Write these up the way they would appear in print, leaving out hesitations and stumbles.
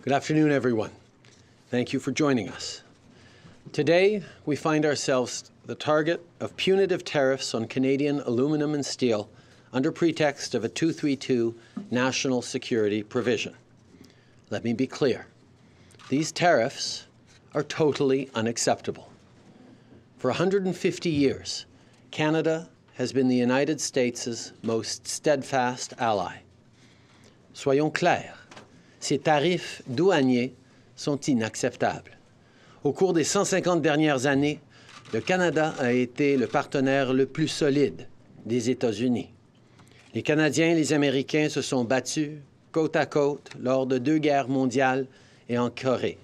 Good afternoon, everyone. Thank you for joining us. Today, we find ourselves the target of punitive tariffs on Canadian aluminum and steel under pretext of a 232 national security provision. Let me be clear. These tariffs are totally unacceptable. For 150 years, Canada has been the United States' most steadfast ally. Soyons clairs, ces tarifs douaniers sont inacceptables. Au cours des 150 dernières années, le Canada a été le partenaire le plus solide des États-Unis. Les Canadiens et les Américains se sont battus côte à côte lors de 2 guerres mondiales et en Corée.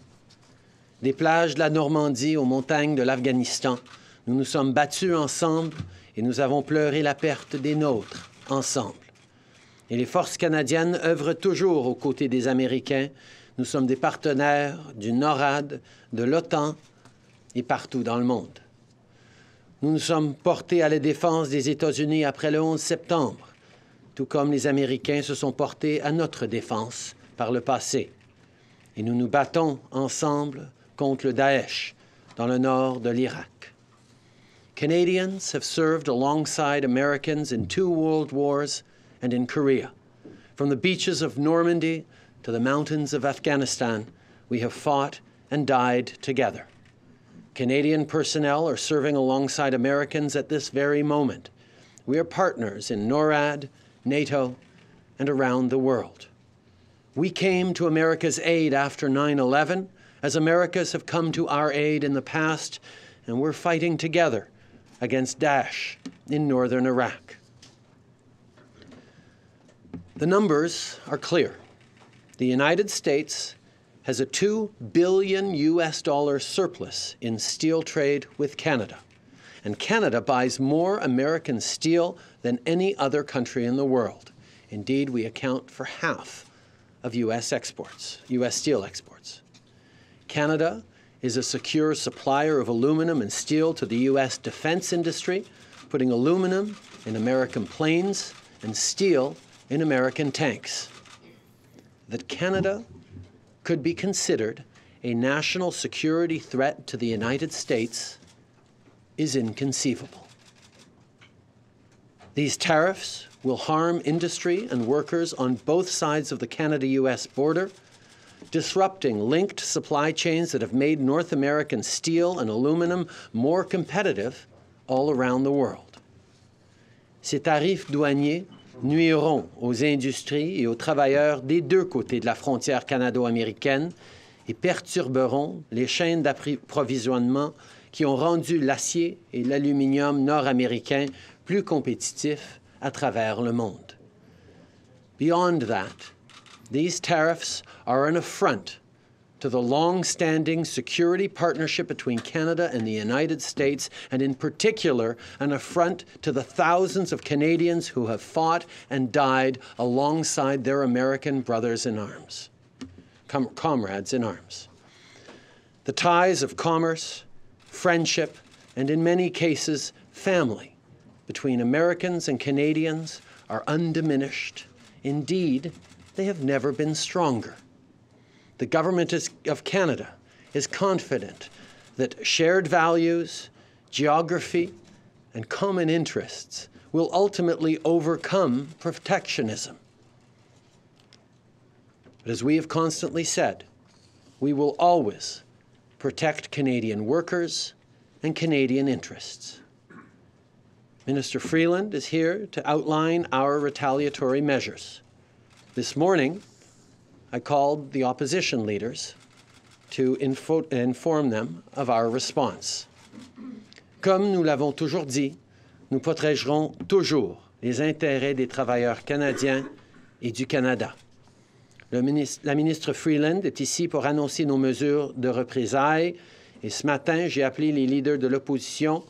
Des plages de la Normandie aux montagnes de l'Afghanistan, nous nous sommes battus ensemble et nous avons pleuré la perte des nôtres ensemble. Et les forces canadiennes œuvrent toujours aux côtés des Américains. Nous sommes des partenaires du NORAD, de l'OTAN et partout dans le monde. Nous nous sommes portés à la défense des États-Unis après le 11 septembre, tout comme les Américains se sont portés à notre défense par le passé. Et nous nous battons ensemble contre le Daesh dans le nord de l'Irak. Canadians have served alongside Americans in 2 world wars and in Korea. From the beaches of Normandy to the mountains of Afghanistan, we have fought and died together. Canadian personnel are serving alongside Americans at this very moment. We are partners in NORAD, NATO, and around the world. We came to America's aid after 9/11, as Americas have come to our aid in the past, and we're fighting together against Daesh in northern Iraq. The numbers are clear. The United States has a $2 billion surplus in steel trade with Canada, and Canada buys more American steel than any other country in the world. Indeed, we account for half of U.S. steel exports. Canada is a secure supplier of aluminum and steel to the U.S. defense industry, putting aluminum in American planes and steel in American tanks. That Canada could be considered a national security threat to the United States is inconceivable. These tariffs will harm industry and workers on both sides of the Canada-U.S. border, disrupting linked supply chains that have made North American steel and aluminum more competitive all around the world. Ces tarifs douaniers nuiront aux industries et aux travailleurs des 2 côtés de la frontière canado-américaine et perturberont les chaînes d'approvisionnement qui ont rendu l'acier et l'aluminium nord-américains plus compétitifs à travers le monde. Beyond that, these tariffs are an affront to the long-standing security partnership between Canada and the United States, and in particular, an affront to the thousands of Canadians who have fought and died alongside their American brothers in arms, comrades in arms. The ties of commerce, friendship, and in many cases, family between Americans and Canadians are undiminished. Indeed, they have never been stronger. The government of Canada is confident that shared values, geography, and common interests will ultimately overcome protectionism. But as we have constantly said, we will always protect Canadian workers and Canadian interests. Minister Freeland is here to outline our retaliatory measures. This morning, I called the opposition leaders to inform them of our response. Comme nous l'avons toujours dit, nous protégerons toujours les intérêts des travailleurs canadiens et du Canada. La ministre Freeland est ici pour annoncer nos mesures de représailles, et ce matin, j'ai appelé les leaders de l'opposition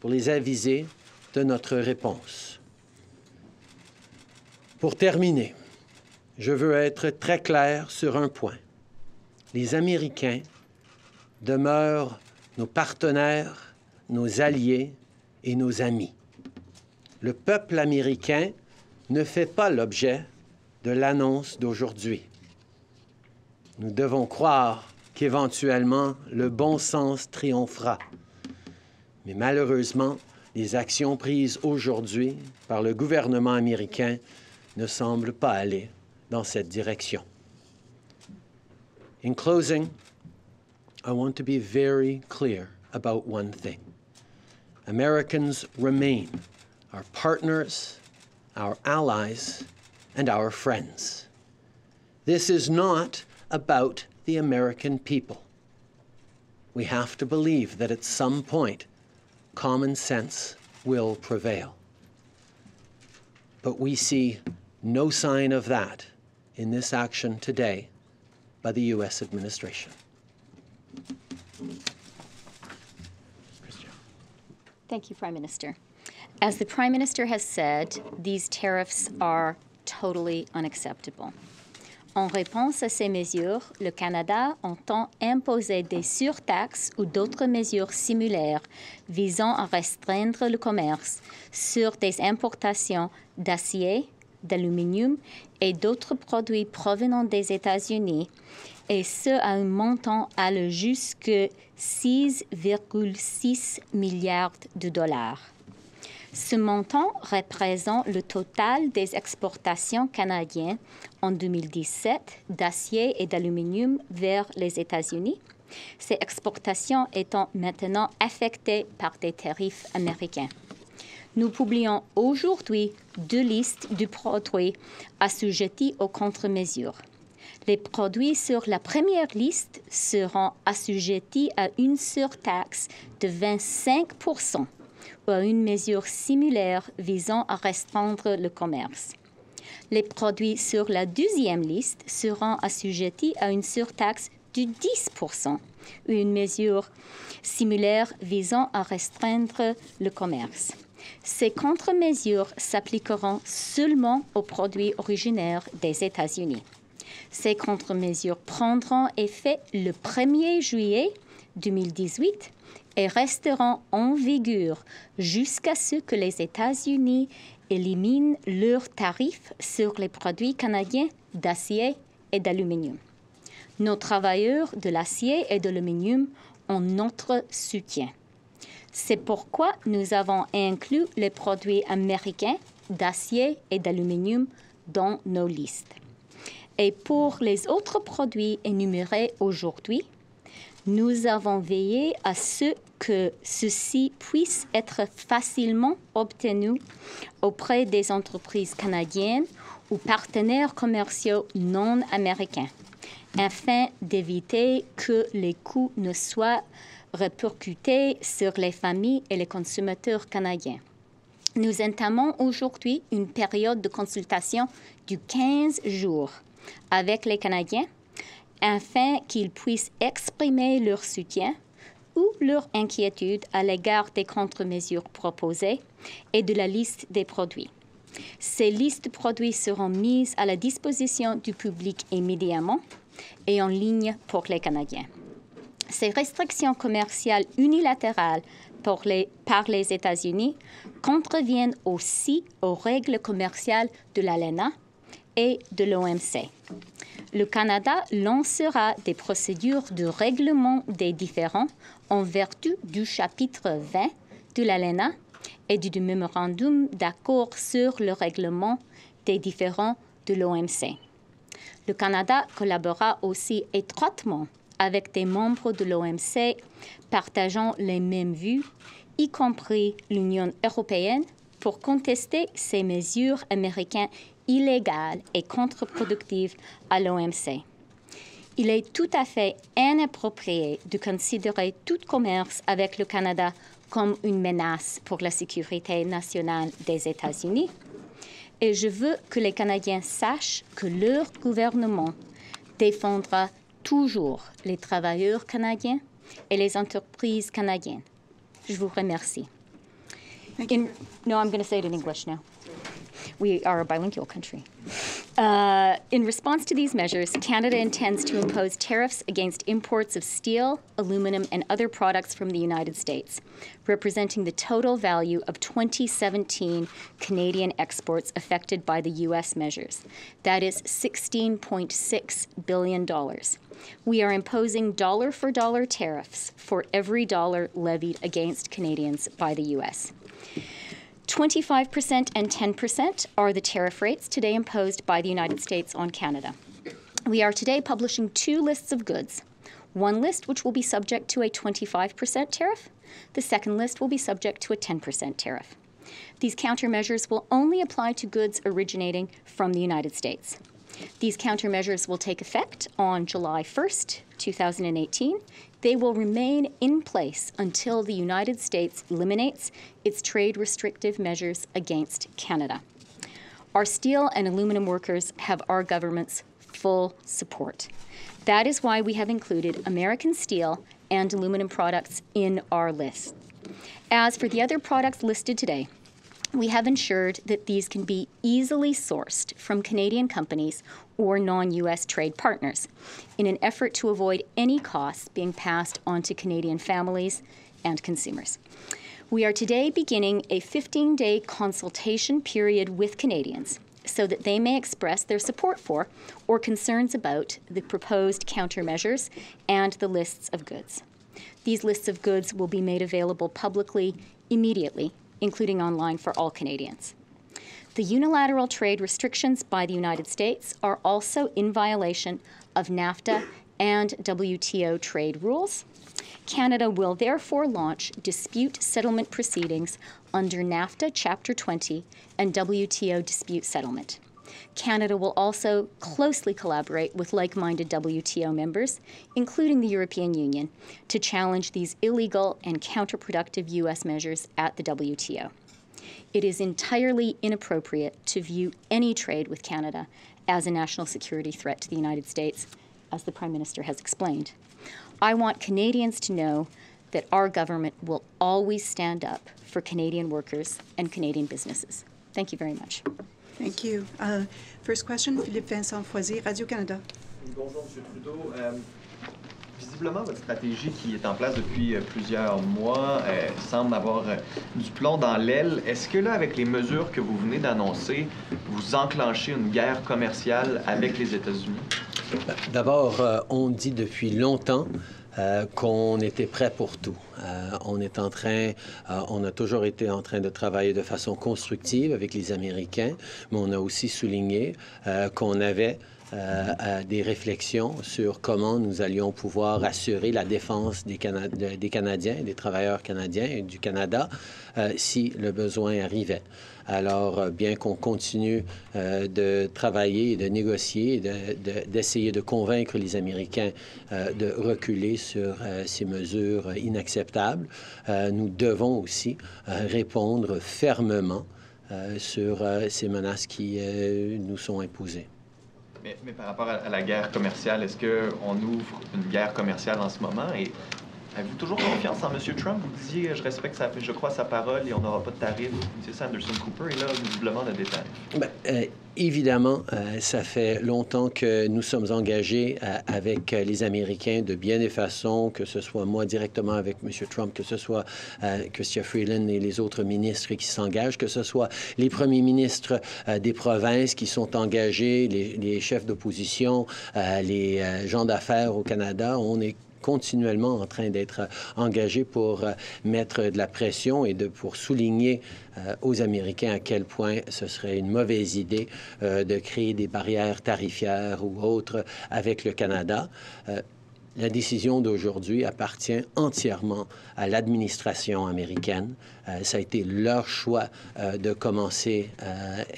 pour les aviser de notre réponse. Pour terminer, je veux être très clair sur un point. Les Américains demeurent nos partenaires, nos alliés et nos amis. Le peuple américain ne fait pas l'objet de l'annonce d'aujourd'hui. Nous devons croire qu'éventuellement, le bon sens triomphera. Mais malheureusement, les actions prises aujourd'hui par le gouvernement américain ne semblent pas aller dans cette direction. In closing, I want to be very clear about one thing. Americans remain our partners, our allies, and our friends. This is not about the American people. We have to believe that at some point, common sense will prevail. But we see no sign of that in this action today by the U.S. administration. Thank you, Prime Minister. As the Prime Minister has said, these tariffs are totally unacceptable. En réponse à ces mesures, le Canada entend imposer des surtaxes ou d'autres mesures similaires visant à restreindre le commerce sur des importations d'acier, d'aluminium et d'autres produits provenant des États-Unis, et ce à un montant allant jusqu'à 6,6 milliards de dollars. Ce montant représente le total des exportations canadiennes en 2017 d'acier et d'aluminium vers les États-Unis, ces exportations étant maintenant affectées par des tarifs américains. Nous publions aujourd'hui deux listes de produits assujettis aux contre-mesures. Les produits sur la première liste seront assujettis à une surtaxe de 25% ou à une mesure similaire visant à restreindre le commerce. Les produits sur la deuxième liste seront assujettis à une surtaxe de 10% ou une mesure similaire visant à restreindre le commerce. Ces contre-mesures s'appliqueront seulement aux produits originaires des États-Unis. Ces contre-mesures prendront effet le 1er juillet 2018 et resteront en vigueur jusqu'à ce que les États-Unis éliminent leurs tarifs sur les produits canadiens d'acier et d'aluminium. Nos travailleurs de l'acier et de l'aluminium ont notre soutien. C'est pourquoi nous avons inclus les produits américains d'acier et d'aluminium dans nos listes. Et pour les autres produits énumérés aujourd'hui, nous avons veillé à ce que ceux-ci puissent être facilement obtenus auprès des entreprises canadiennes ou partenaires commerciaux non américains, afin d'éviter que les coûts ne soient répercutés sur les familles et les consommateurs canadiens. Nous entamons aujourd'hui une période de consultation de 15 jours. Avec les Canadiens, afin qu'ils puissent exprimer leur soutien ou leur inquiétude à l'égard des contre-mesures proposées et de la liste des produits. Ces listes de produits seront mises à la disposition du public immédiatement et en ligne pour les Canadiens. Ces restrictions commerciales unilatérales par les États-Unis contreviennent aussi aux règles commerciales de l'ALENA et de l'OMC. Le Canada lancera des procédures de règlement des différends en vertu du chapitre 20 de l'ALENA et du mémorandum d'accord sur le règlement des différends de l'OMC. Le Canada collabora aussi étroitement avec des membres de l'OMC partageant les mêmes vues, y compris l'Union européenne, pour contester ces mesures américaines illégale et contre-productive à l'OMC. Il est tout à fait inapproprié de considérer tout commerce avec le Canada comme une menace pour la sécurité nationale des États-Unis. Et je veux que les Canadiens sachent que leur gouvernement défendra toujours les travailleurs canadiens et les entreprises canadiennes. Je vous remercie. No, I'm going to say it in English now. We are a bilingual country. In response to these measures, Canada intends to impose tariffs against imports of steel, aluminum, and other products from the United States, representing the total value of 2017 Canadian exports affected by the U.S. measures. That is $16.6 billion. We are imposing dollar-for-dollar tariffs for every dollar levied against Canadians by the U.S. 25% and 10% are the tariff rates today imposed by the United States on Canada. We are today publishing two lists of goods. One list which will be subject to a 25% tariff. The second list will be subject to a 10% tariff. These countermeasures will only apply to goods originating from the United States. These countermeasures will take effect on July 1st, 2018. They will remain in place until the United States eliminates its trade restrictive measures against Canada. Our steel and aluminum workers have our government's full support. That is why we have included American steel and aluminum products in our list. As for the other products listed today, we have ensured that these can be easily sourced from Canadian companies or non-U.S. trade partners in an effort to avoid any costs being passed on to Canadian families and consumers. We are today beginning a 15-day consultation period with Canadians so that they may express their support for or concerns about the proposed countermeasures and the lists of goods. These lists of goods will be made available publicly immediately, including online for all Canadians. The unilateral trade restrictions by the United States are also in violation of NAFTA and WTO trade rules. Canada will therefore launch dispute settlement proceedings under NAFTA Chapter 20 and WTO dispute settlement. Canada will also closely collaborate with like-minded WTO members, including the European Union, to challenge these illegal and counterproductive U.S. measures at the WTO. It is entirely inappropriate to view any trade with Canada as a national security threat to the United States, as the Prime Minister has explained. I want Canadians to know that our government will always stand up for Canadian workers and Canadian businesses. Thank you very much. Thank you. First question, Philippe Vincent Foisy, Radio-Canada. Bonjour, M. Trudeau. Visiblement, votre stratégie qui est en place depuis plusieurs mois semble avoir du plomb dans l'aile. Est-ce que là, avec les mesures que vous venez d'annoncer, vous enclenchez une guerre commerciale avec les États-Unis? D'abord, on dit depuis longtemps qu'on était prêt pour tout. On a toujours été en train de travailler de façon constructive avec les Américains, mais on a aussi souligné qu'on avait des réflexions sur comment nous allions pouvoir assurer la défense des Canadiens, des travailleurs canadiens et du Canada si le besoin arrivait. Alors, bien qu'on continue de travailler et de négocier, d'essayer de convaincre les Américains de reculer sur ces mesures inacceptables, nous devons aussi répondre fermement sur ces menaces qui nous sont imposées. Mais par rapport à la guerre commerciale, est-ce qu'on ouvre une guerre commerciale en ce moment? Et avez-vous toujours confiance en M. Trump? Vous disiez, je respecte, je crois sa parole et on n'aura pas de tarifs. C'est ça, Anderson Cooper, et là, visiblement, on a des tarifs. Bien, évidemment, ça fait longtemps que nous sommes engagés avec les Américains de bien des façons, que ce soit moi directement avec M. Trump, que ce soit Chrystia Freeland et les autres ministres qui s'engagent, que ce soit les premiers ministres des provinces qui sont engagés, les chefs d'opposition, les gens d'affaires au Canada. On est continuellement en train d'être engagé pour mettre de la pression et pour souligner aux Américains à quel point ce serait une mauvaise idée de créer des barrières tarifaires ou autres avec le Canada. La décision d'aujourd'hui appartient entièrement à l'administration américaine. Ça a été leur choix de commencer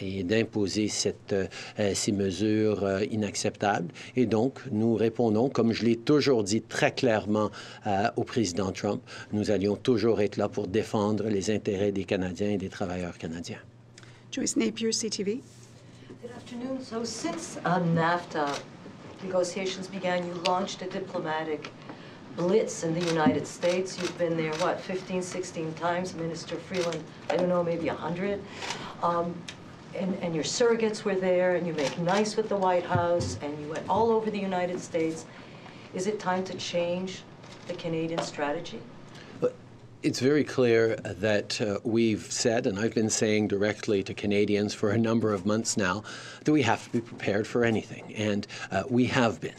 et d'imposer ces mesures inacceptables. Et donc, nous répondons, comme je l'ai toujours dit très clairement au président Trump, nous allions toujours être là pour défendre les intérêts des Canadiens et des travailleurs canadiens. Joyce Napier, CTV. Good afternoon. So since NAFTA negotiations began, you launched a diplomatic blitz in the United States. You've been there, what, 15, 16 times, Minister Freeland, I don't know, maybe 100. and your surrogates were there, and you make nice with the White House, and you went all over the United States. Is it time to change the Canadian strategy? It's very clear that we've said, and I've been saying directly to Canadians for a number of months now, that we have to be prepared for anything, and we have been.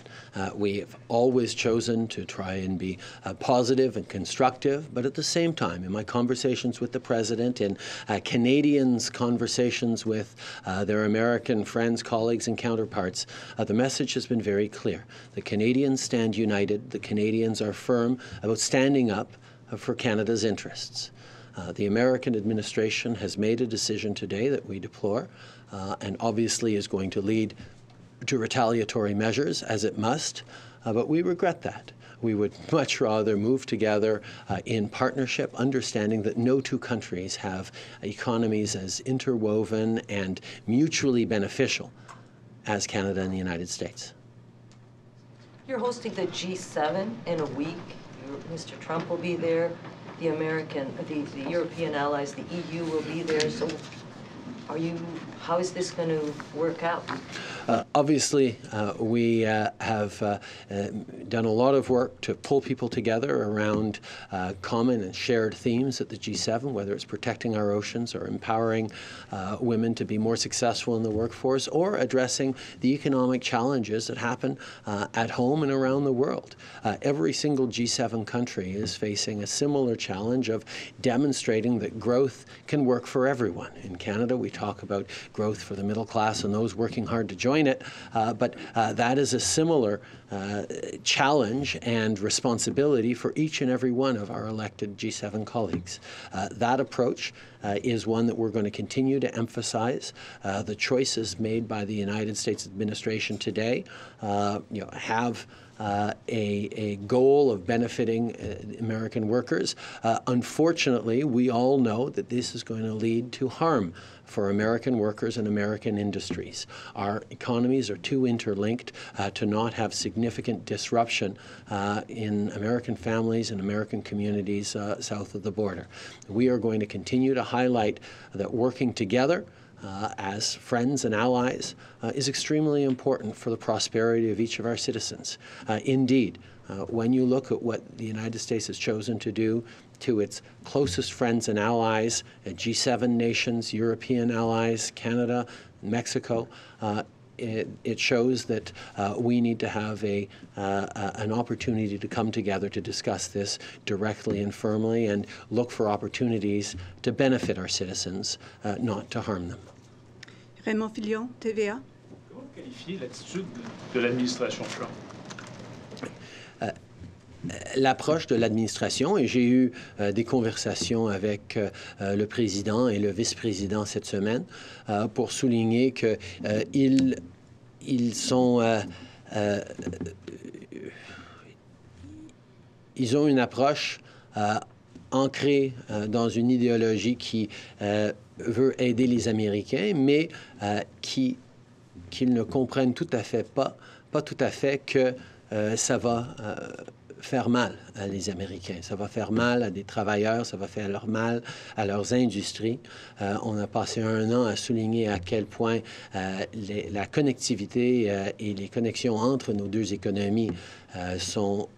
We have always chosen to try and be positive and constructive, but at the same time, in my conversations with the President, in Canadians' conversations with their American friends, colleagues, and counterparts, the message has been very clear. The Canadians stand united. The Canadians are firm about standing up for Canada's interests. The American administration has made a decision today that we deplore and obviously is going to lead to retaliatory measures, as it must, but we regret that. We would much rather move together in partnership, understanding that no two countries have economies as interwoven and mutually beneficial as Canada and the United States. You're hosting the G7 in a week. Mr. Trump will be there, the American, the European allies, the EU will be there. So are you, how is this going to work out? Obviously, we have done a lot of work to pull people together around common and shared themes at the G7, whether it's protecting our oceans or empowering women to be more successful in the workforce or addressing the economic challenges that happen at home and around the world. Every single G7 country is facing a similar challenge of demonstrating that growth can work for everyone. In Canada, we talk about growth for the middle class and those working hard to join it, but that is a similar challenge and responsibility for each and every one of our elected G7 colleagues. That approach is one that we're going to continue to emphasize. The choices made by the United States administration today have a goal of benefiting American workers. Unfortunately, we all know that this is going to lead to harm for American workers and American industries. Our economies are too interlinked to not have significant disruption in American families and American communities south of the border. We are going to continue to highlight that working together as friends and allies is extremely important for the prosperity of each of our citizens. Indeed, when you look at what the United States has chosen to do to its closest friends and allies, G7 nations, European allies, Canada, Mexico, it shows that we need to have an opportunity to come together to discuss this directly and firmly and look for opportunities to benefit our citizens, not to harm them. Raymond Fillon, TVA. Comment qualifier l'attitude de l'administration Trump? L'approche de l'administration, et j'ai eu des conversations avec le président et le vice-président cette semaine pour souligner que ils ont une approche ancrée dans une idéologie qui veut aider les Américains, mais qu'ils ne comprennent pas tout à fait que ça va faire mal à les Américains. Ça va faire mal à des travailleurs, ça va faire mal à leurs industries. On a passé un an à souligner à quel point la connectivité et les connexions entre nos deux économies sont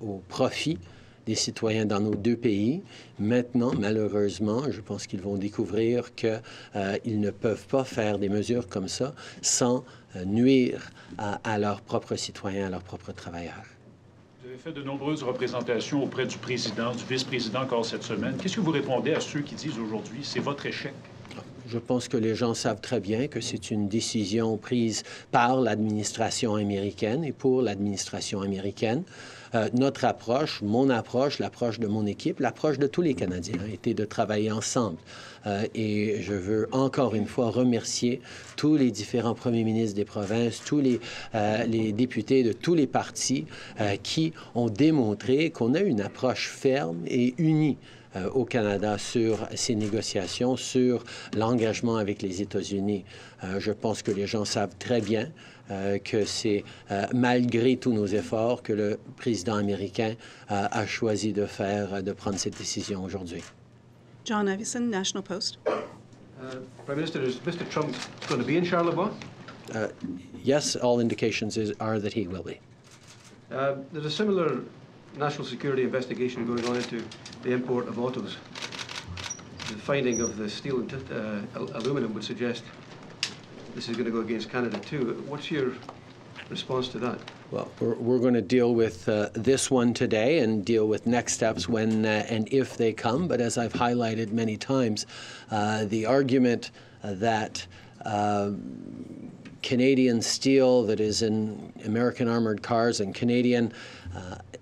au profit des citoyens dans nos deux pays. Maintenant, malheureusement, je pense qu'ils vont découvrir qu'ils ne peuvent pas faire des mesures comme ça sans nuire à leurs propres citoyens, à leurs propres travailleurs. Vous avez fait de nombreuses représentations auprès du président, du vice-président encore cette semaine. Qu'est-ce que vous répondez à ceux qui disent aujourd'hui c'est votre échec? Je pense que les gens savent très bien que c'est une décision prise par l'administration américaine et pour l'administration américaine. Notre approche, mon approche, l'approche de mon équipe, l'approche de tous les Canadiens était de travailler ensemble. Et je veux encore une fois remercier tous les différents premiers ministres des provinces, tous les députés de tous les partis qui ont démontré qu'on a une approche ferme et unie au Canada sur ces négociations, sur l'engagement avec les États-Unis. Je pense que les gens savent très bien que c'est malgré tous nos efforts que le président américain a choisi de prendre cette décision aujourd'hui. John Avison, National Post. Prime Minister, is Mr. Trump going to be in Charlevoix? Yes, all indications are that he will be. There's a similar national security investigation going on into the import of autos. The finding of the steel and aluminum would suggest this is going to go against Canada too. What's your response to that? Well, we're going to deal with this one today and deal with next steps when and if they come. But as I've highlighted many times, the argument that Canadian steel that is in American armored cars and Canadian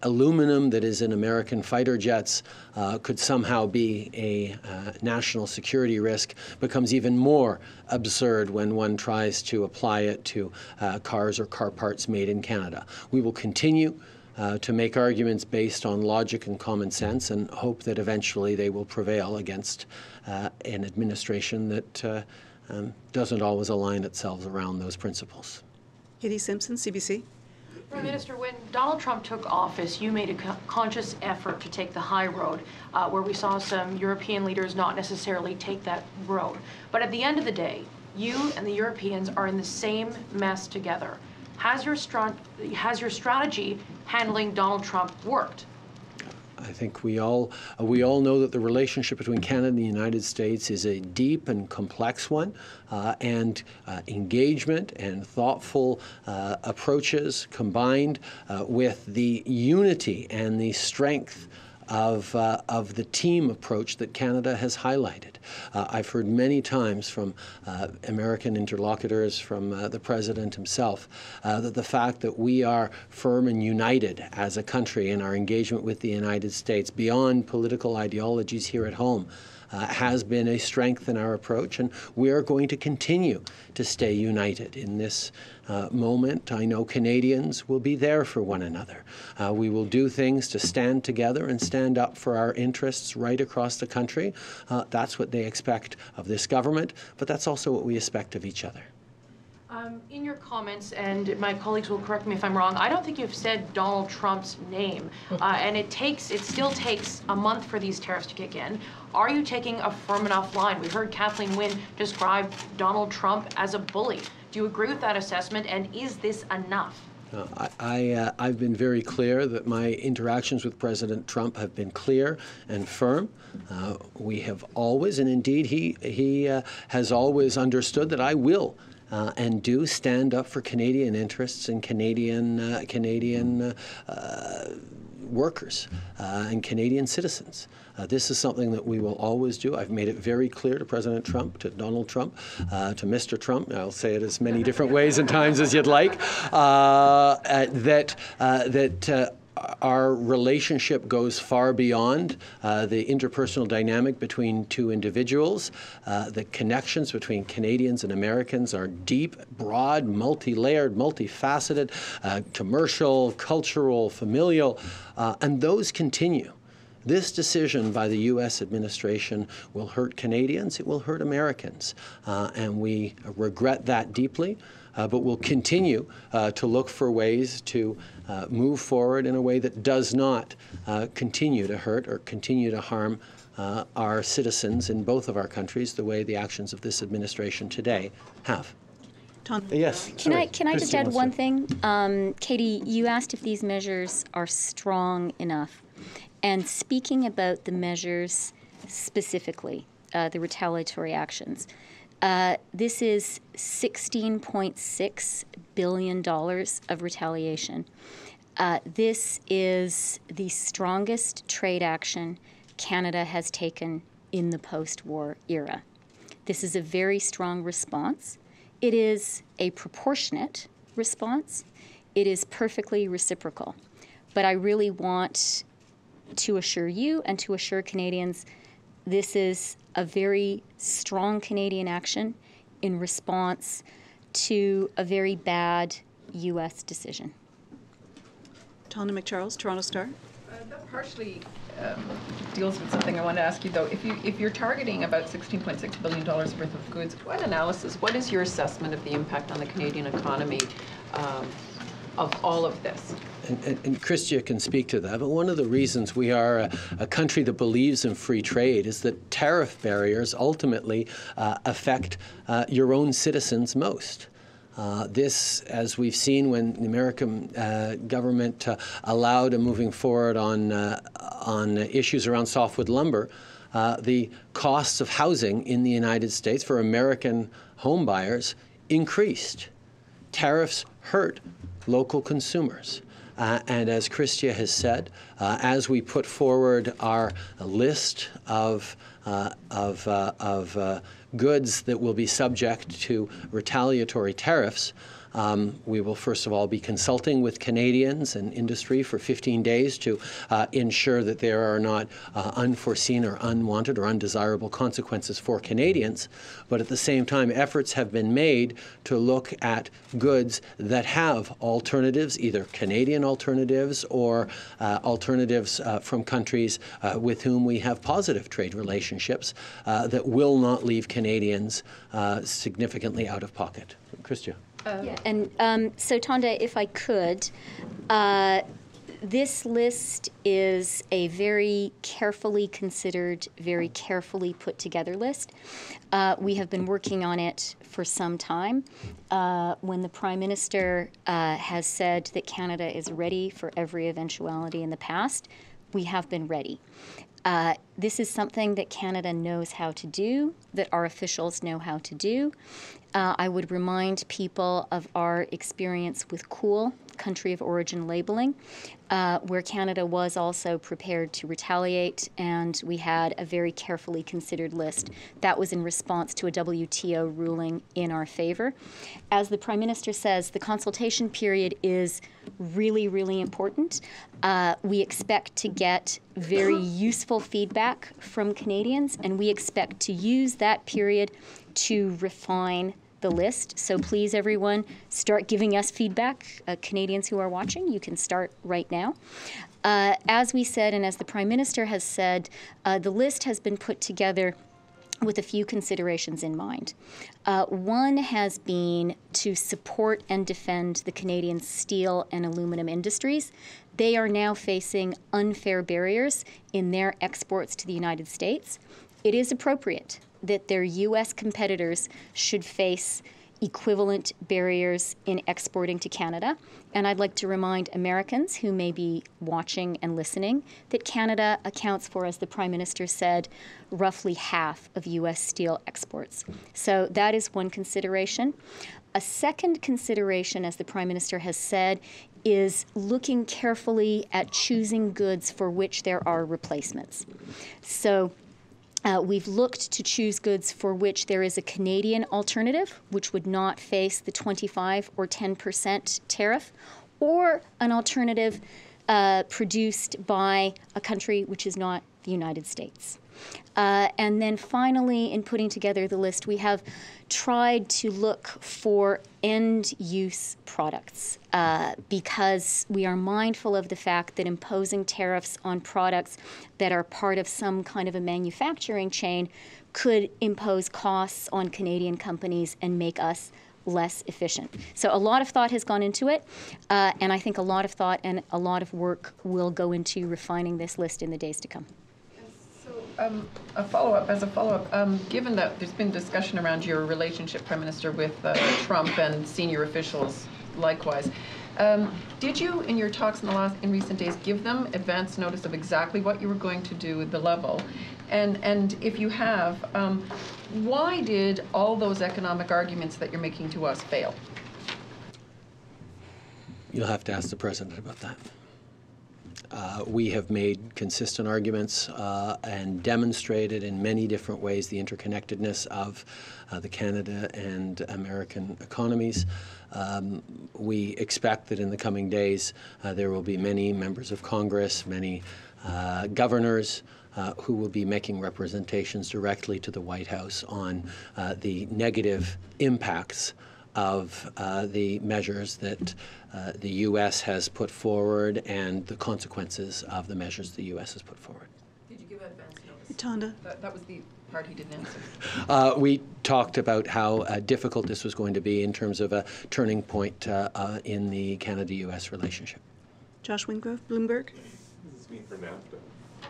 aluminum that is in American fighter jets could somehow be a national security risk becomes even more absurd when one tries to apply it to cars or car parts made in Canada. We will continue to make arguments based on logic and common sense and hope that eventually they will prevail against an administration that doesn't always align itself around those principles. Katie Simpson, CBC. Prime Minister, when Donald Trump took office, you made a conscious effort to take the high road, where we saw some European leaders not necessarily take that road. But at the end of the day, you and the Europeans are in the same mess together. Has your strategy handling Donald Trump worked? I think we all know that the relationship between Canada and the United States is a deep and complex one, and engagement and thoughtful approaches combined with the unity and the strength of the team approach that Canada has highlighted. I've heard many times from American interlocutors, from the President himself, that the fact that we are firm and united as a country in our engagement with the United States beyond political ideologies here at home has been a strength in our approach, and we are going to continue to stay united in this moment. I know Canadians will be there for one another. We will do things to stand together and stand up for our interests right across the country. That's what they expect of this government, but that's also what we expect of each other. In your comments, and my colleagues will correct me if I'm wrong, I don't think you've said Donald Trump's name. And it still takes a month for these tariffs to kick in. Are you taking a firm enough line? We heard Kathleen Wynne describe Donald Trump as a bully. Do you agree with that assessment, and is this enough? I've been very clear that my interactions with President Trump have been clear and firm. We have always, and indeed he has always understood that I will and do stand up for Canadian interests and Canadian workers and Canadian citizens. This is something that we will always do. I've made it very clear to President Trump, to Donald Trump, to Mr. Trump. I'll say it as many different ways and times as you'd like. Our relationship goes far beyond the interpersonal dynamic between two individuals. The connections between Canadians and Americans are deep, broad, multi-layered, multifaceted, commercial, cultural, familial, and those continue. This decision by the U.S. administration will hurt Canadians, it will hurt Americans, and we regret that deeply. But we'll continue to look for ways to move forward in a way that does not continue to hurt or continue to harm our citizens in both of our countries the way the actions of this administration today have. Tom? Yes. Can I just add one thing? Katie, you asked if these measures are strong enough. And speaking about the measures specifically, the retaliatory actions, this is $16.6 billion of retaliation. This is the strongest trade action Canada has taken in the post-war era. This is a very strong response. It is a proportionate response. It is perfectly reciprocal. But I really want to assure you and to assure Canadians this is a very strong Canadian action in response to a very bad U.S. decision. Tawna McCharles, Toronto Star. That partially deals with something I want to ask you, though. If you're targeting about $16.6 billion worth of goods, what is your assessment of the impact on the Canadian economy of all of this. And Chrystia can speak to that, but one of the reasons we are a country that believes in free trade is that tariff barriers ultimately affect your own citizens most. This, as we've seen when the American government allowed a moving forward on issues around softwood lumber, the costs of housing in the United States for American home buyers increased. Tariffs hurt local consumers. And as Chrystia has said, as we put forward our list of goods that will be subject to retaliatory tariffs, we will first of all be consulting with Canadians and industry for 15 days to ensure that there are not unforeseen or unwanted or undesirable consequences for Canadians. But at the same time, efforts have been made to look at goods that have alternatives, either Canadian alternatives or alternatives from countries with whom we have positive trade relationships that will not leave Canadians significantly out of pocket. Chrystia. Yeah. And so, Tonda, if I could, this list is a very carefully considered, very carefully put together list. We have been working on it for some time. When the Prime Minister has said that Canada is ready for every eventuality in the past, we have been ready. This is something that Canada knows how to do, that our officials know how to do. I would remind people of our experience with COOL, country of origin labeling, where Canada was also prepared to retaliate, and we had a very carefully considered list. That was in response to a WTO ruling in our favor. As the Prime Minister says, the consultation period is really, really important. We expect to get very useful feedback from Canadians, and we expect to use that period to refine the list. So please, everyone, start giving us feedback. Canadians who are watching, you can start right now. As we said, and as the Prime Minister has said, the list has been put together with a few considerations in mind. One has been to support and defend the Canadian steel and aluminum industries. They are now facing unfair barriers in their exports to the United States. It is appropriate that their U.S. competitors should face equivalent barriers in exporting to Canada. And I'd like to remind Americans who may be watching and listening that Canada accounts for, as the Prime Minister said, roughly half of U.S. steel exports. So that is one consideration. A second consideration, as the Prime Minister has said, is looking carefully at choosing goods for which there are replacements. So we've looked to choose goods for which there is a Canadian alternative, which would not face the 25 or 10% tariff, or an alternative produced by a country which is not the United States. And then finally, in putting together the list, we have tried to look for end-use products because we are mindful of the fact that imposing tariffs on products that are part of some kind of a manufacturing chain could impose costs on Canadian companies and make us less efficient. So a lot of thought has gone into it, and I think a lot of thought and a lot of work will go into refining this list in the days to come. As a follow-up, given that there's been discussion around your relationship, Prime Minister, with Trump and senior officials likewise, did you, in your talks in recent days, give them advance notice of exactly what you were going to do at the level? And if you have, why did all those economic arguments that you're making to us fail? You'll have to ask the President about that. We have made consistent arguments and demonstrated in many different ways the interconnectedness of the Canada and American economies. We expect that in the coming days there will be many members of Congress, many governors who will be making representations directly to the White House on the negative impacts of the measures that the U.S. has put forward and the consequences of the measures the U.S. has put forward. Did you give advance notice? Tonda. That was the part he didn't answer. We talked about how difficult this was going to be in terms of a turning point in the Canada-U.S. relationship. Josh Wingrove, Bloomberg. What does this mean for NAFTA?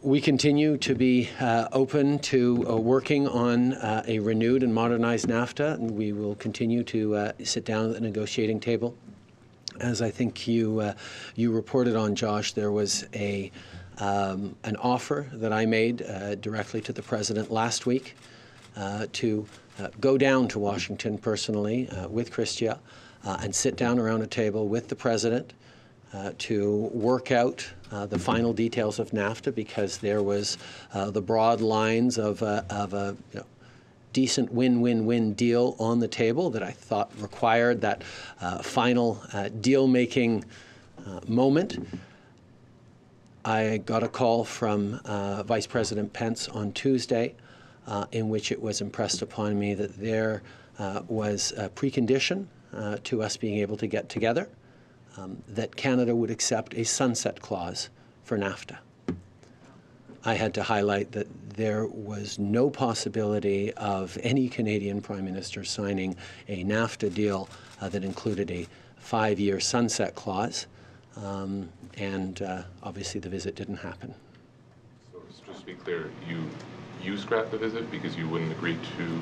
We continue to be open to working on a renewed and modernized NAFTA, and we will continue to sit down at the negotiating table. As I think you reported on, Josh, there was a an offer that I made directly to the president last week to go down to Washington personally with Chrystia and sit down around a table with the president to work out the final details of NAFTA, because there was the broad lines of a decent win-win-win deal on the table that I thought required that final deal-making moment. I got a call from Vice President Pence on Tuesday in which it was impressed upon me that there was a precondition to us being able to get together. That Canada would accept a sunset clause for NAFTA. I had to highlight that there was no possibility of any Canadian Prime Minister signing a NAFTA deal that included a 5-year sunset clause, and obviously the visit didn't happen. So just to be clear, you scrapped the visit because you wouldn't agree to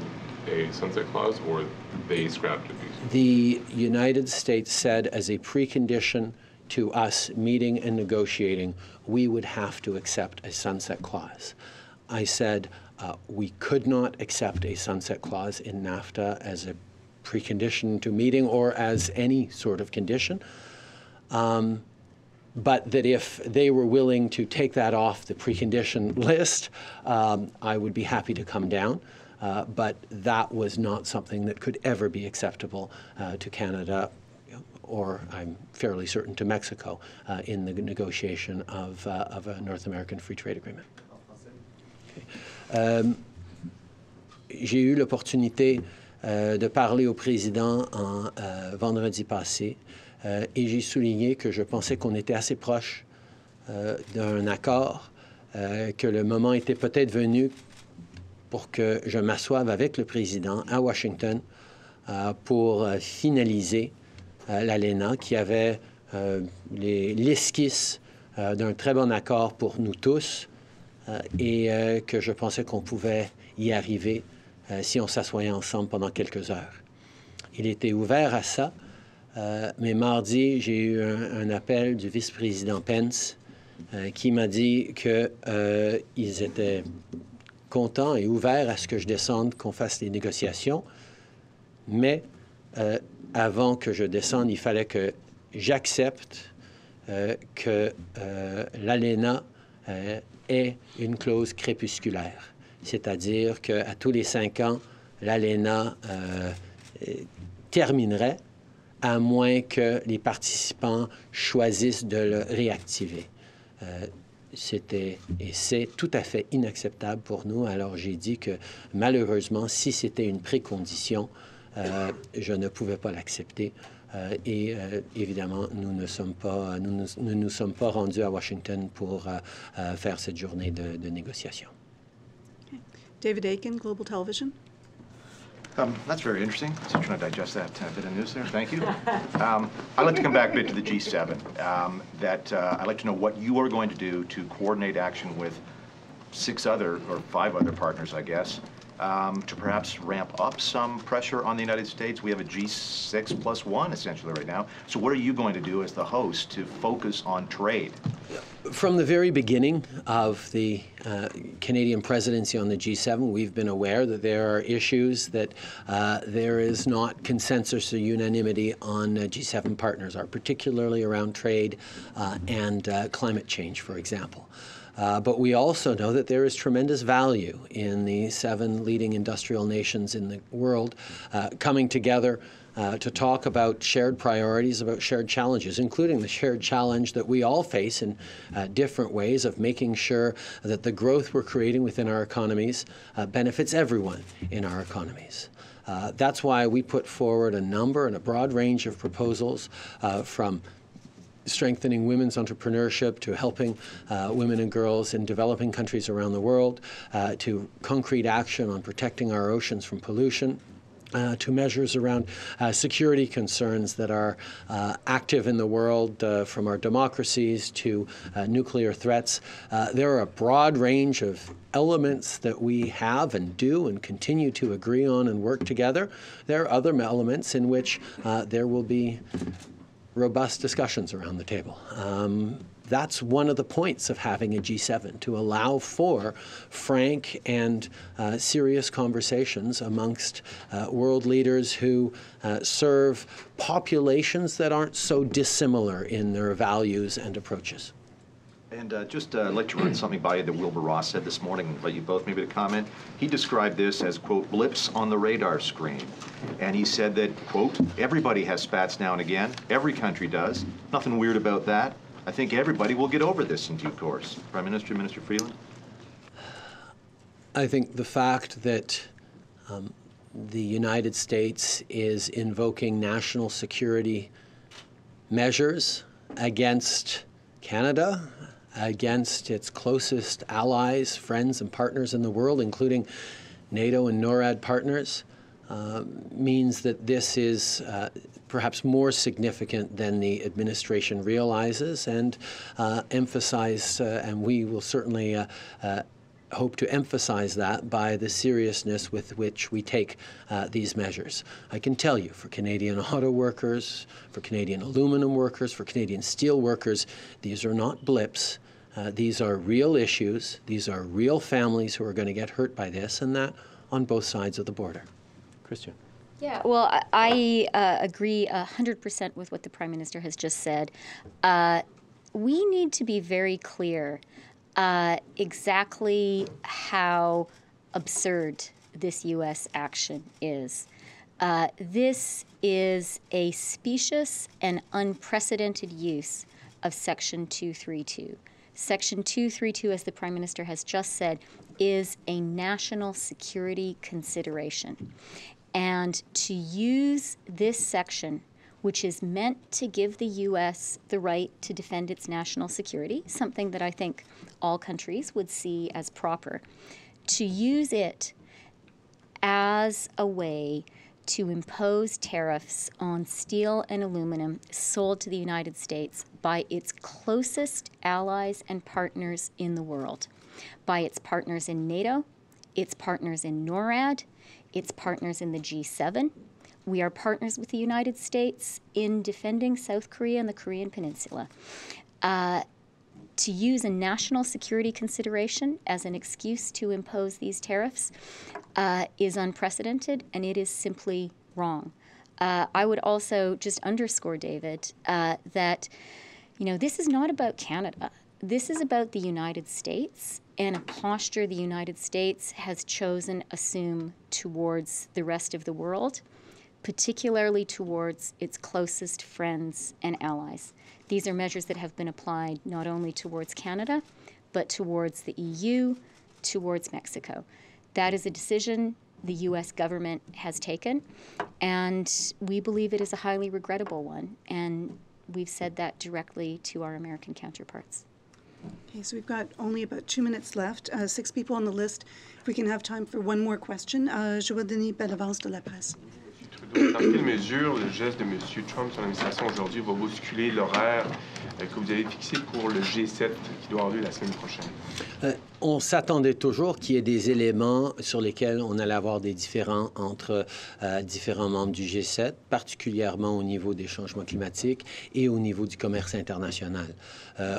a sunset clause, or they scrapped it? The United States said as a precondition to us meeting and negotiating, we would have to accept a sunset clause. I said we could not accept a sunset clause in NAFTA as a precondition to meeting or as any sort of condition, but that if they were willing to take that off the precondition list, I would be happy to come down. But that was not something that could ever be acceptable to Canada, or I'm fairly certain to Mexico, in the negotiation of a North American Free Trade Agreement. Okay. J'ai eu l'opportunité de parler au président vendredi passé, et j'ai souligné que je pensais qu'on était assez proche d'un accord, que le moment était peut-être venu pour que je m'assoive avec le président à Washington pour finaliser l'ALENA, qui avait l'esquisse d'un très bon accord pour nous tous, et que je pensais qu'on pouvait y arriver si on s'assoyait ensemble pendant quelques heures. Il était ouvert à ça, mais mardi, j'ai eu un appel du vice-président Pence qui m'a dit qu'ils étaient content et ouvert à ce que je descende, qu'on fasse des négociations. Mais avant que je descende, il fallait que j'accepte que l'ALENA ait une clause crépusculaire. C'est-à-dire qu'à tous les 5 ans, l'ALENA terminerait, à moins que les participants choisissent de le réactiver. C'était et c'est tout à fait inacceptable pour nous. Alors j'ai dit que malheureusement, si c'était une précondition, je ne pouvais pas l'accepter. Et évidemment, nous ne nous sommes pas rendus à Washington pour faire cette journée de négociation. Okay. David Aiken, Global Television. That's very interesting. So I'm trying to digest that bit of news there. Thank you. I'd like to come back a bit to the G7. I'd like to know what you are going to do to coordinate action with 5 other partners, I guess, to perhaps ramp up some pressure on the United States. We have a G6+1 essentially right now. So what are you going to do as the host to focus on trade? From the very beginning of the Canadian presidency on the G7, we've been aware that there are issues that there is not consensus or unanimity on G7 partners are, particularly around trade and climate change, for example. But we also know that there is tremendous value in the 7 leading industrial nations in the world coming together to talk about shared priorities, about shared challenges, including the shared challenge that we all face in different ways of making sure that the growth we're creating within our economies benefits everyone in our economies. That's why we put forward a broad range of proposals from strengthening women's entrepreneurship, to helping women and girls in developing countries around the world, to concrete action on protecting our oceans from pollution, to measures around security concerns that are active in the world, from our democracies to nuclear threats. There are a broad range of elements that we have and do and continue to agree on and work together. There are other elements in which there will be robust discussions around the table. That's one of the points of having a G7, to allow for frank and serious conversations amongst world leaders who serve populations that aren't so dissimilar in their values and approaches. And I'd like to run something by you that Wilbur Ross said this morning, and invite you both maybe to comment. He described this as, quote, blips on the radar screen. And he said that, quote, everybody has spats now and again. Every country does. Nothing weird about that. I think everybody will get over this in due course. Prime Minister, Minister Freeland? I think the fact that the United States is invoking national security measures against Canada, against its closest allies, friends, and partners in the world, including NATO and NORAD partners, means that this is perhaps more significant than the administration realizes and emphasize, and we will certainly hope to emphasize that by the seriousness with which we take these measures. I can tell you, for Canadian auto workers, for Canadian aluminum workers, for Canadian steel workers, these are not blips. These are real issues. These are real families who are going to get hurt by this, and that on both sides of the border. Chrystia. Yeah, well, I agree 100% with what the Prime Minister has just said. We need to be very clear exactly how absurd this U.S. action is. This is a specious and unprecedented use of Section 232. Section 232, as the Prime Minister has just said, is a national security consideration. And to use this section, which is meant to give the U.S. the right to defend its national security, something that I think all countries would see as proper, to use it as a way to impose tariffs on steel and aluminum sold to the United States by its closest allies and partners in the world, by its partners in NATO, its partners in NORAD, its partners in the G7. We are partners with the United States in defending South Korea and the Korean Peninsula. To use a national security consideration as an excuse to impose these tariffs is unprecedented, and it is simply wrong. I would also just underscore, David, that this is not about Canada. This is about the United States and a posture the United States has chosen to assume towards the rest of the world, particularly towards its closest friends and allies. These are measures that have been applied not only towards Canada, but towards the EU, towards Mexico. That is a decision the U.S. government has taken, and we believe it is a highly regrettable one, and we've said that directly to our American counterparts. Okay, so we've got only about 2 minutes left. 6 people on the list. If we can have time for one more question. Joël-Denis Bellavance de La Presse. Dans quelle mesure le geste de M. Trump sur l'administration aujourd'hui va bousculer l'horaire que vous avez fixé pour le G7 qui doit avoir lieu la semaine prochaine? On s'attendait toujours qu'il y ait des éléments sur lesquels on allait avoir des différends entre différents membres du G7, particulièrement au niveau des changements climatiques et au niveau du commerce international.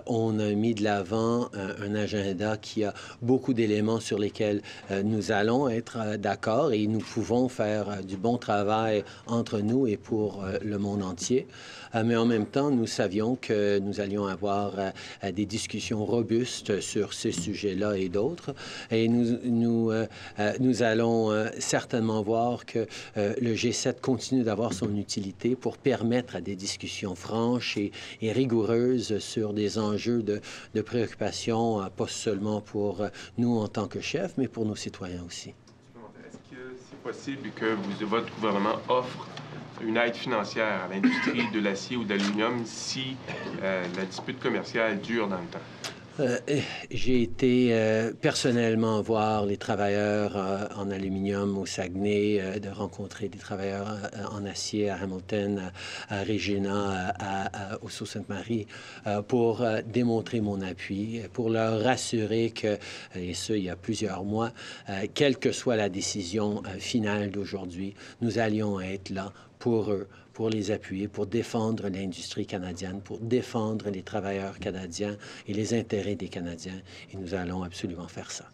On a mis de l'avant un agenda qui a beaucoup d'éléments sur lesquels nous allons être d'accord, et nous pouvons faire du bon travail entre nous et pour le monde entier. Mais en même temps, nous savions que nous allions avoir des discussions robustes sur ces sujets-là et d'autres. Et nous allons certainement voir que le G7 continue d'avoir son utilité pour permettre à des discussions franches et rigoureuses sur des enjeux de préoccupation, pas seulement pour nous en tant que chefs, mais pour nos citoyens aussi. Est-ce que c'est possible que votre gouvernement offre une aide financière à l'industrie de l'acier ou de l'aluminium si la dispute commerciale dure dans le temps. J'ai été personnellement voir les travailleurs en aluminium au Saguenay, de rencontrer des travailleurs en acier à Hamilton, à Regina, au Sault-Sainte-Marie, pour démontrer mon appui, pour leur rassurer que, et ce, il y a plusieurs mois, quelle que soit la décision finale d'aujourd'hui, nous allions être là pour eux, pour les appuyer, pour défendre l'industrie canadienne, pour défendre les travailleurs canadiens et les intérêts des Canadiens. Et nous allons absolument faire ça.